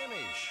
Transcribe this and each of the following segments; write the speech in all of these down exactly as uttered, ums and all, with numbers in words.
Finish.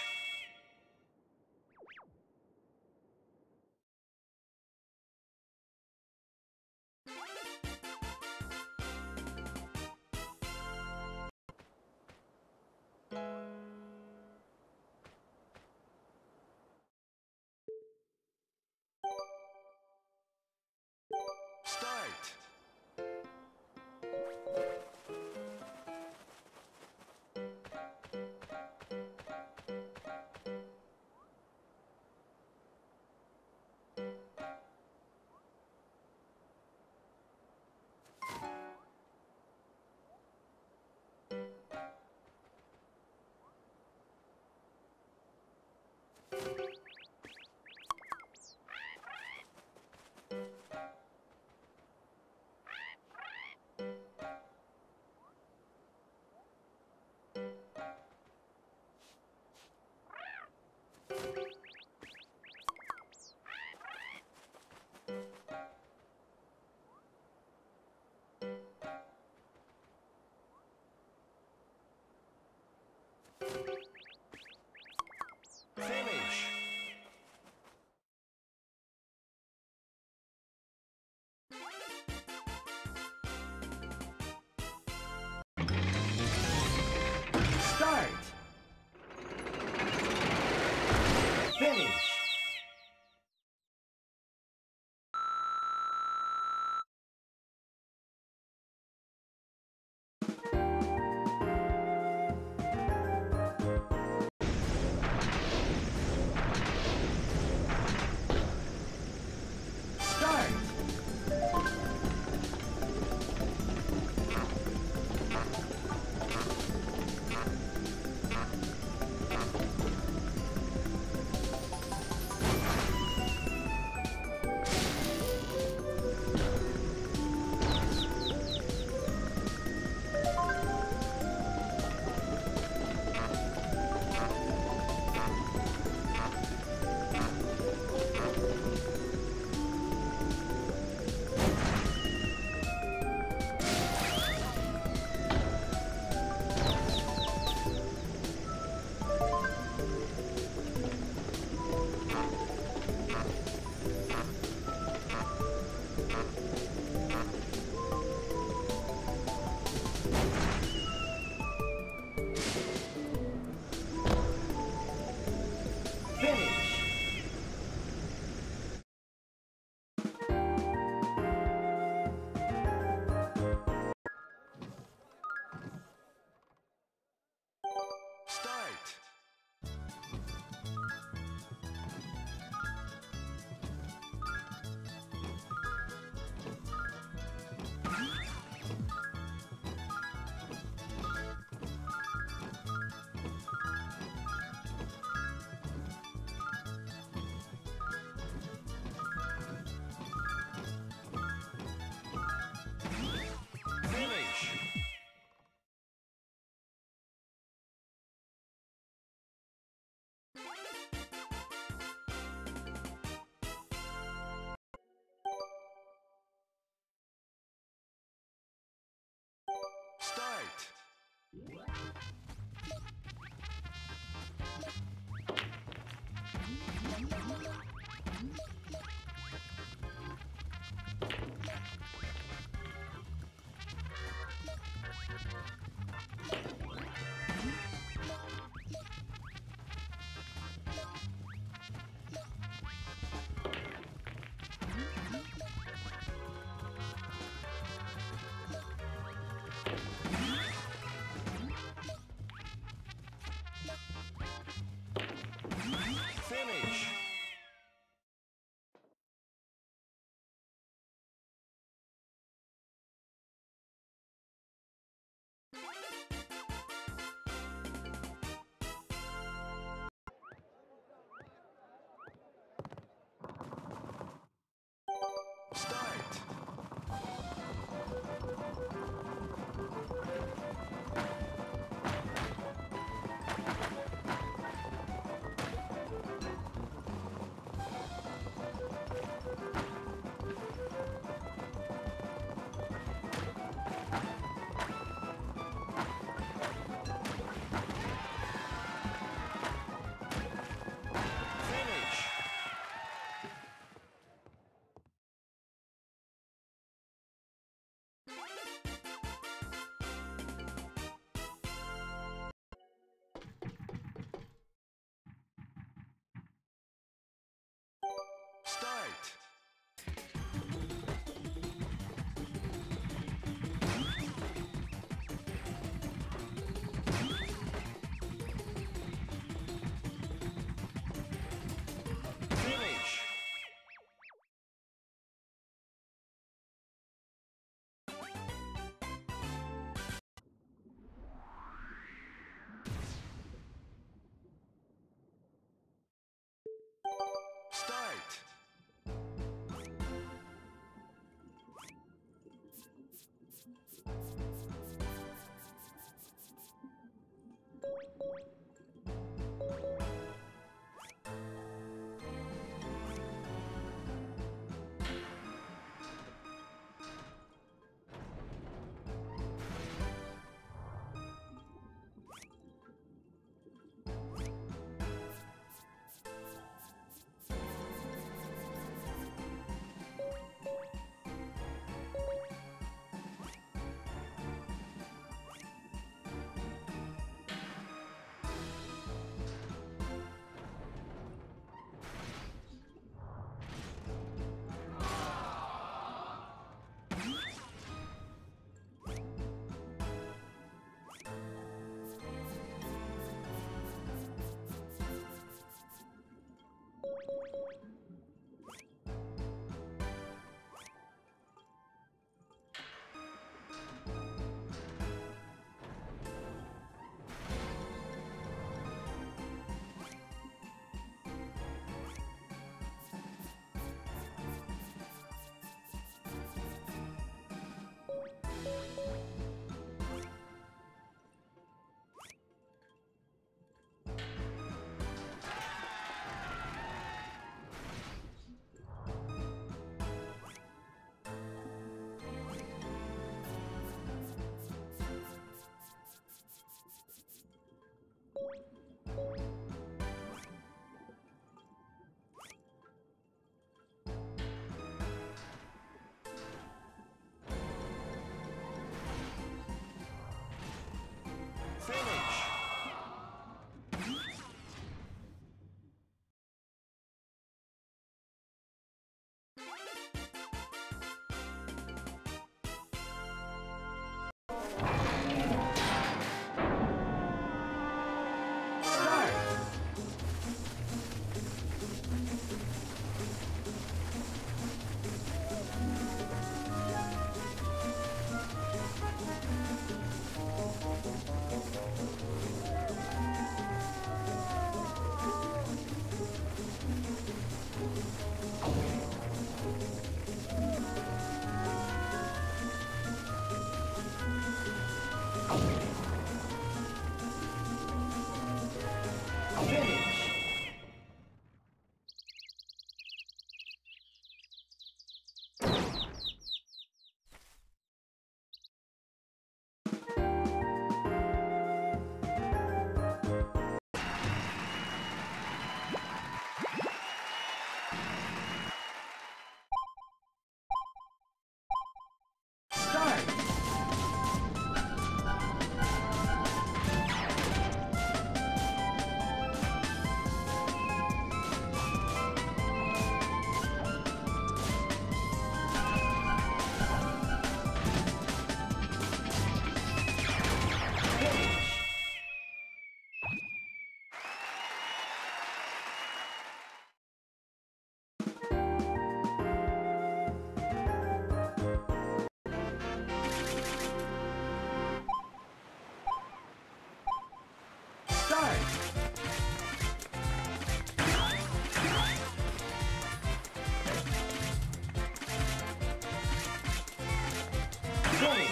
Gomes. Finish.